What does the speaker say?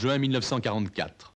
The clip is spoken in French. juin 1944.